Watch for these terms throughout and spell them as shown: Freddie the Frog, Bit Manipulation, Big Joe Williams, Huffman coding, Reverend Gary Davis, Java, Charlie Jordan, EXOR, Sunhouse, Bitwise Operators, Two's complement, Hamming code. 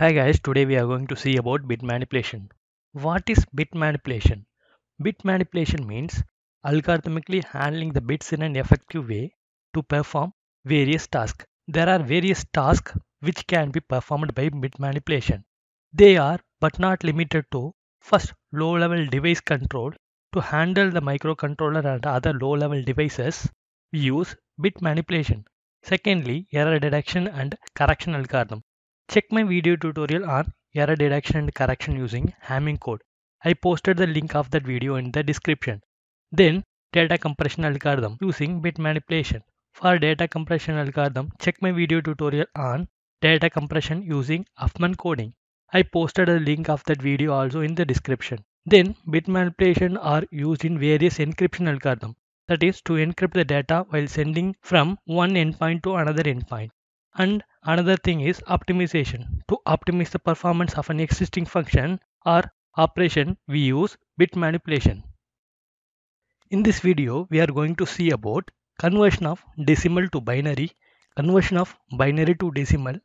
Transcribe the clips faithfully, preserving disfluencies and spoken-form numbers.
Hi guys, today we are going to see about bit manipulation. What is bit manipulation? Bit manipulation means algorithmically handling the bits in an effective way to perform various tasks. There are various tasks which can be performed by bit manipulation. They are but not limited to first low level device control. To handle the microcontroller and other low level devices, we use bit manipulation. Secondly, error detection and correction algorithm. Check my video tutorial on error detection and correction using Hamming code. I posted the link of that video in the description. Then data compression algorithm using bit manipulation. For data compression algorithm, check my video tutorial on data compression using Huffman coding. I posted a link of that video also in the description. Then bit manipulation are used in various encryption algorithm, that is to encrypt the data while sending from one endpoint to another endpoint. And another thing is optimization. To optimize the performance of an existing function or operation, we use bit manipulation. In this video, we are going to see about conversion of decimal to binary, conversion of binary to decimal,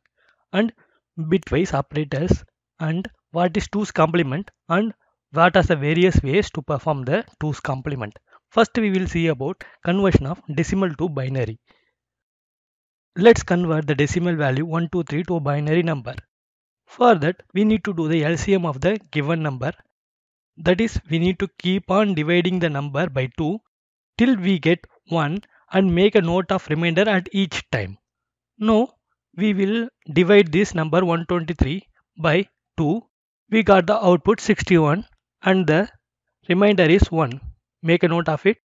and bitwise operators, and what is two's complement, and what are the various ways to perform the two's complement. First, we will see about conversion of decimal to binary. Let's convert the decimal value one two three to a binary number. For that, we need to do the L C M of the given number. That is, we need to keep on dividing the number by two till we get one and make a note of remainder at each time. Now, we will divide this number one twenty-three by two. We got the output sixty-one and the remainder is one. Make a note of it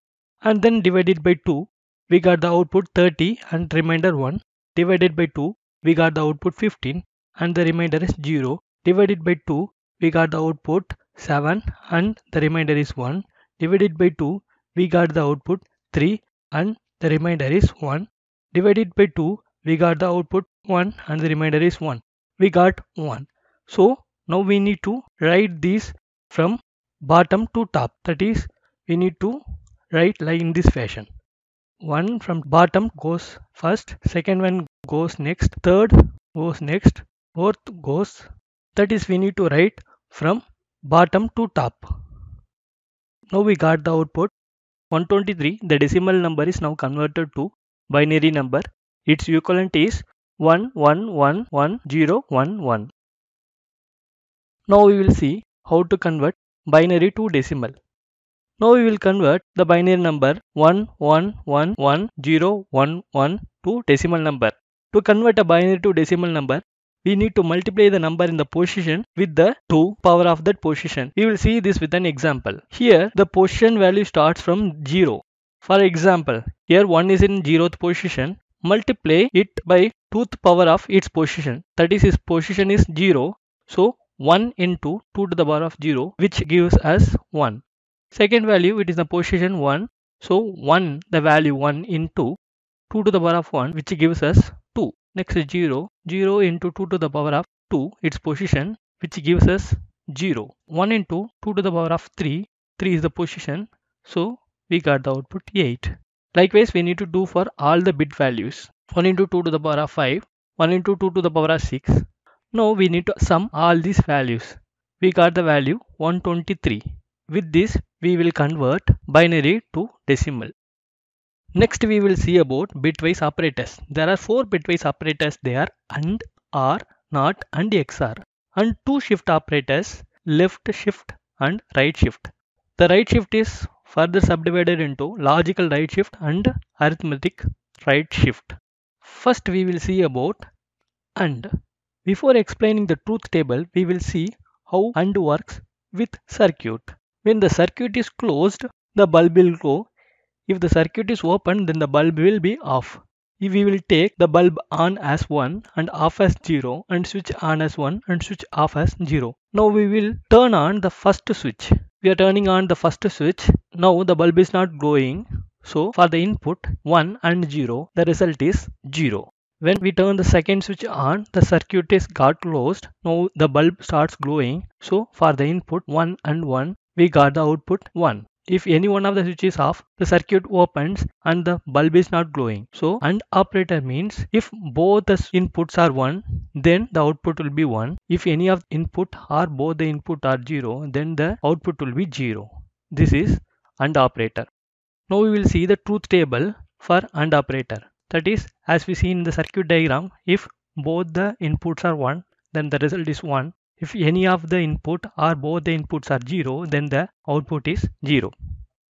and then divide it by two. We got the output thirty and remainder one. Divided by two, we got the output fifteen and the remainder is zero. Divided by two, we got the output seven and the remainder is one. Divided by two, we got the output three and the remainder is one. Divided by two, we got the output one and the remainder is one. We got one. So now we need to write these from bottom to top. That is, we need to write like in this fashion. One from bottom goes first, second one goes next, third goes next, fourth goes. That is, we need to write from bottom to top. Now we got the output one twenty-three. The decimal number is now converted to binary number. Its equivalent is one one one one zero one one. Now we will see how to convert binary to decimal. Now we will convert the binary number one one one one zero one one to decimal number. To convert a binary to decimal number, we need to multiply the number in the position with the two power of that position. We will see this with an example. Here the position value starts from zero. For example, here one is in zeroth position. Multiply it by twoth power of its position. That is, its position is zero. So one into two to the power of zero, which gives us one. Second value, it is the position one, so one, the value one into two to the power of one, which gives us two. Next is zero, zero into two to the power of two, its position, which gives us zero. one into two to the power of three, three is the position, so we got the output eight. Likewise, we need to do for all the bit values. one into two to the power of five, one into two to the power of six. Now we need to sum all these values. We got the value one twenty-three. With this, we will convert binary to decimal. Next, we will see about bitwise operators. There are four bitwise operators. They are AND, OR, NOT and X O R. And two shift operators, left shift and right shift. The right shift is further subdivided into logical right shift and arithmetic right shift. First, we will see about AND. Before explaining the truth table, we will see how AND works with circuit. When the circuit is closed, the bulb will go. If the circuit is open, then the bulb will be off. If we will take the bulb on as one and off as zero and switch on as one and switch off as zero. Now we will turn on the first switch. We are turning on the first switch. Now the bulb is not glowing. So for the input one and zero, the result is zero. When we turn the second switch on, the circuit is got closed. Now the bulb starts glowing. So for the input one and one, we got the output one. If any one of the switch is off, the circuit opens and the bulb is not glowing. So AND operator means if both the inputs are one, then the output will be one. If any of the input or both the input are zero, then the output will be zero. This is AND operator. Now we will see the truth table for AND operator. That is, as we see in the circuit diagram, if both the inputs are one, then the result is one. If any of the input or both the inputs are zero, then the output is zero.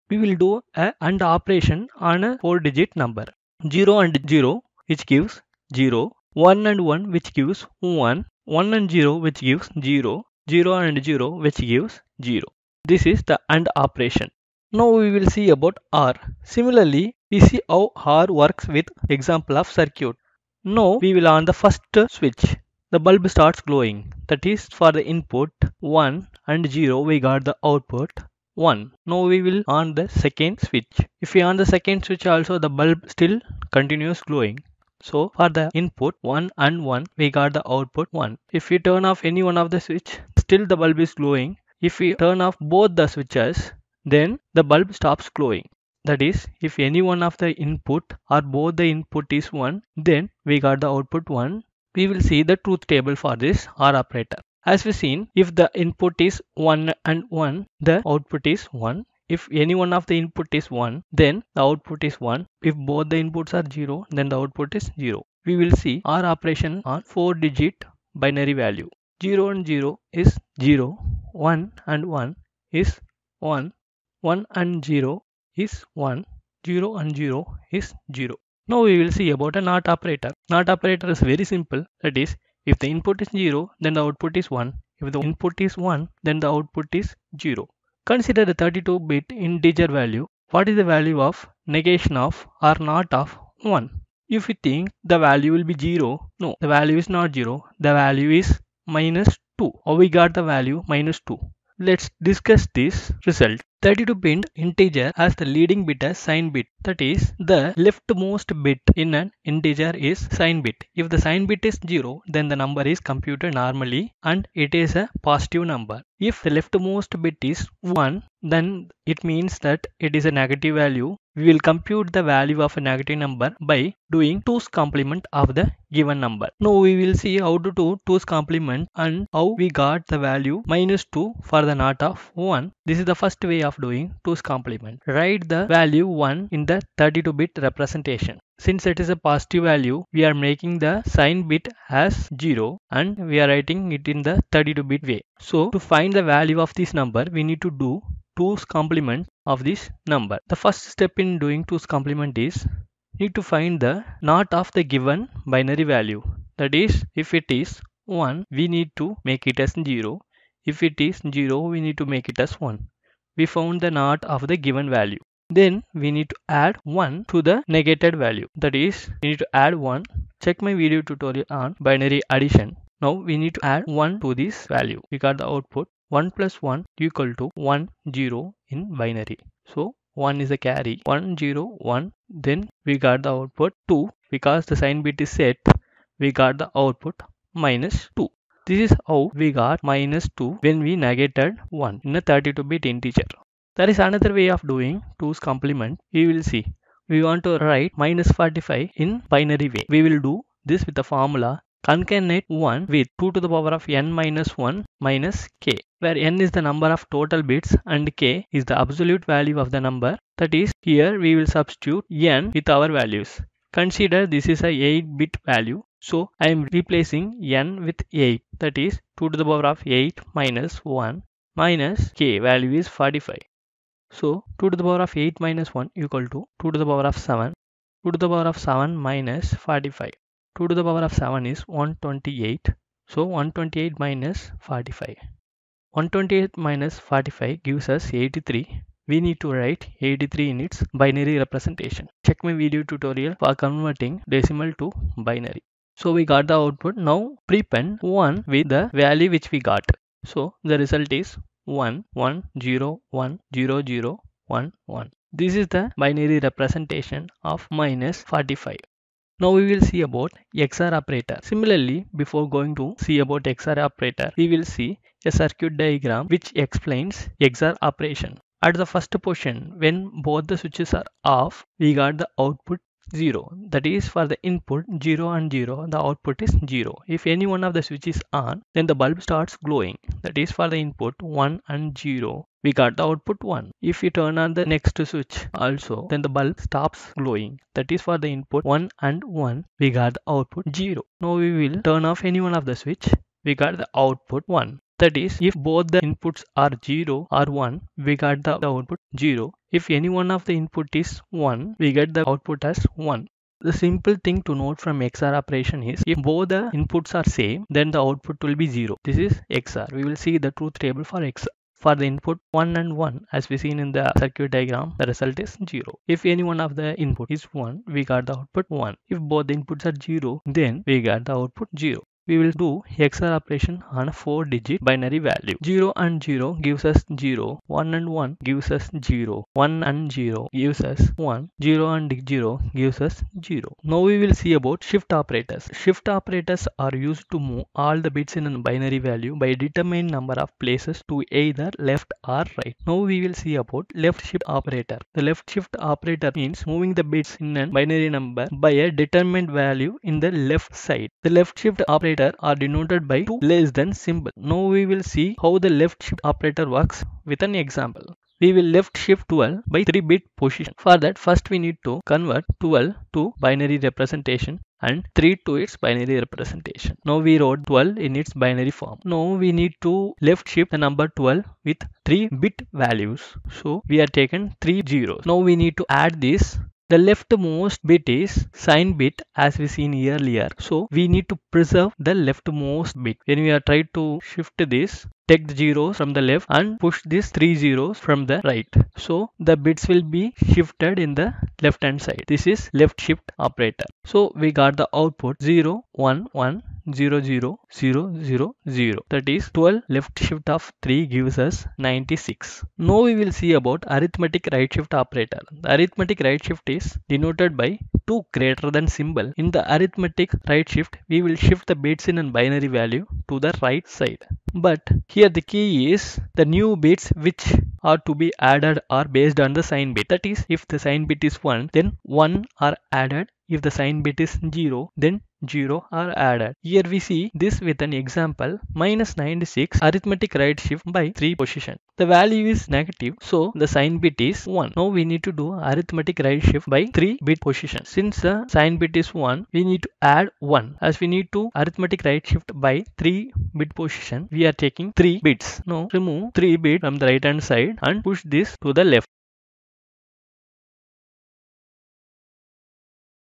We will do a AND operation on a four digit number. zero and zero, which gives zero. one and one, which gives one. one and zero, which gives zero. zero and zero, which gives zero. This is the AND operation. Now we will see about OR. Similarly, we see how OR works with example of circuit. Now we will on the first switch. The bulb starts glowing. That is, for the input one and zero, we got the output one. Now we will on the second switch. If we on the second switch also, the bulb still continues glowing. So for the input one and one, we got the output one. If we turn off any one of the switch, still the bulb is glowing. If we turn off both the switches, then the bulb stops glowing. That is, if any one of the input or both the input is one, then we got the output one. We will see the truth table for this OR operator. As we seen, if the input is one and one, the output is one. If any one of the input is one, then the output is one. If both the inputs are zero, then the output is zero. We will see OR operation on four digit binary value. zero and zero is zero. one and one is one. one and zero is one. zero and zero is zero. Now we will see about a NOT operator. NOT operator is very simple. That is, if the input is zero, then the output is one. If the input is one, then the output is zero. Consider the thirty-two bit integer value. What is the value of negation of or NOT of one? If you think the value will be zero, no, the value is not zero. The value is minus two. Or we got the value minus two. Let's discuss this result. thirty-two bit integer has the leading bit as sign bit. That is, the leftmost bit in an integer is sign bit. If the sign bit is zero, then the number is computed normally and it is a positive number. If the leftmost bit is one, then it means that it is a negative value. We will compute the value of a negative number by doing two's complement of the given number. Now we will see how to do two's complement and how we got the value minus two for the NOT of one. This is the first way of doing two's complement. Write the value one in the thirty-two bit representation. Since it is a positive value, we are making the sign bit as zero and we are writing it in the thirty-two bit way. So to find the value of this number, we need to do two's complement of this number. The first step in doing two's complement is need to find the NOT of the given binary value. That is, if it is one, we need to make it as zero. If it is zero, we need to make it as one. We found the NOT of the given value. Then we need to add one to the negated value. That is, we need to add one. Check my video tutorial on binary addition. Now we need to add one to this value. We got the output. one plus one equal to one, zero in binary. So one is a carry. one, zero, one. Then we got the output two. Because the sign bit is set, we got the output minus two. This is how we got minus two when we negated one in a thirty-two bit integer. There is another way of doing two's complement. We will see. We want to write minus forty-five in binary way. We will do this with the formula. Concatenate one with two to the power of n minus one minus k, where n is the number of total bits and k is the absolute value of the number. That is, here we will substitute n with our values. Consider this is a eight bit value. So I am replacing n with eight. That is, two to the power of eight minus one minus k value is forty-five. So two to the power of eight minus one equal to two to the power of seven. two to the power of seven minus forty-five. two to the power of seven is one hundred twenty-eight. So one hundred twenty-eight minus forty-five. one hundred twenty-eight minus forty-five gives us eighty-three. We need to write eighty-three in its binary representation. Check my video tutorial for converting decimal to binary. So we got the output. Now prepend one with the value which we got. So the result is one, one, zero, one, zero, zero, one, one. This is the binary representation of minus forty-five. Now we will see about EXOR operator. Similarly, before going to see about EXOR operator, we will see a circuit diagram which explains EXOR operation. At the first position, when both the switches are off, we got the output zero. That is, for the input zero and zero, the output is zero. If any one of the switch is on, then the bulb starts glowing. That is, for the input one and zero, we got the output one. If we turn on the next switch also, then the bulb stops glowing. That is, for the input one and one, we got the output zero. Now we will turn off any one of the switch, we got the output one. That is, if both the inputs are zero or one, we got the output zero. If any one of the input is one, we get the output as one. The simple thing to note from X O R operation is, if both the inputs are same, then the output will be zero. This is X O R. We will see the truth table for X O R. For the input one and one, as we seen in the circuit diagram, the result is zero. If any one of the input is one, we got the output one. If both the inputs are zero, then we got the output zero. We will do X O R operation on a four digit binary value. zero and zero gives us zero, one and one gives us zero, one and zero gives us one, zero and zero gives us zero. Now we will see about shift operators. Shift operators are used to move all the bits in a binary value by a determined number of places to either left or right. Now we will see about left shift operator. The left shift operator means moving the bits in a binary number by a determined value in the left side. The left shift operator are denoted by two less than symbol. Now we will see how the left shift operator works with an example. We will left shift twelve by three bit position. For that, first we need to convert twelve to binary representation and three to its binary representation. Now we wrote twelve in its binary form. Now we need to left shift the number twelve with three bit values. So we have taken three zeros. Now we need to add this. The leftmost bit is sign bit, as we seen earlier. So we need to preserve the leftmost bit. When we are trying to shift this, take the zeros from the left and push these three zeros from the right. So the bits will be shifted in the left hand side. This is left shift operator. So we got the output zero, one, one, zero, zero, zero, zero, zero. That is, twelve left shift of three gives us ninety-six. Now we will see about arithmetic right shift operator. The arithmetic right shift is denoted by two greater than symbol. In the arithmetic right shift, we will shift the bits in a binary value to the right side. But here the key is the new bits which are to be added are based on the sign bit. That is, if the sign bit is one, then one are added. If the sign bit is zero, then zero are added. Here we see this with an example. Minus ninety-six arithmetic right shift by three position. The value is negative, so the sign bit is one. Now we need to do arithmetic right shift by three bit position. Since the sign bit is one, we need to add one. As we need to arithmetic right shift by three bit position, we are taking three bits. Now remove three bit from the right hand side and push this to the left.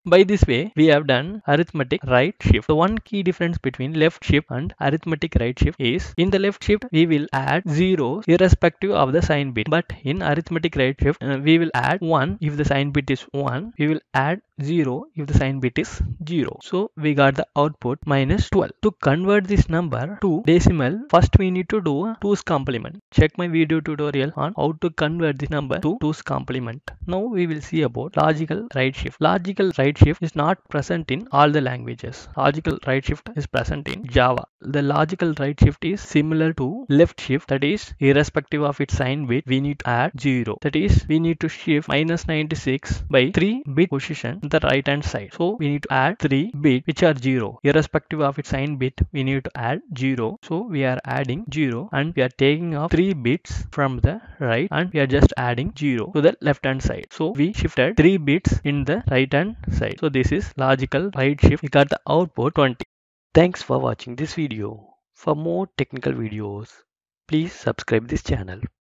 By this way, we have done arithmetic right shift. The one key difference between left shift and arithmetic right shift is, in the left shift, we will add zeros irrespective of the sign bit. But in arithmetic right shift, uh, we will add one if the sign bit is one. We will add zero if the sign bit is zero. So we got the output minus twelve. To convert this number to decimal, first we need to do a two's complement. Check my video tutorial on how to convert this number to two's complement. Now we will see about logical right shift. Logical right shift is not present in all the languages. Logical right shift is present in Java. The logical right shift is similar to left shift. That is, irrespective of its sign bit, we need to add zero. That is, we need to shift minus ninety-six by three bit position on the right hand side. So we need to add three bit which are zero. Irrespective of its sign bit, we need to add zero. So we are adding zero and we are taking off three bits from the right and we are just adding zero to the left hand side. So we shifted three bits in the right hand side. So this is logical right shift. We got the output twenty. Thanks for watching this video. For more technical videos, please subscribe this channel.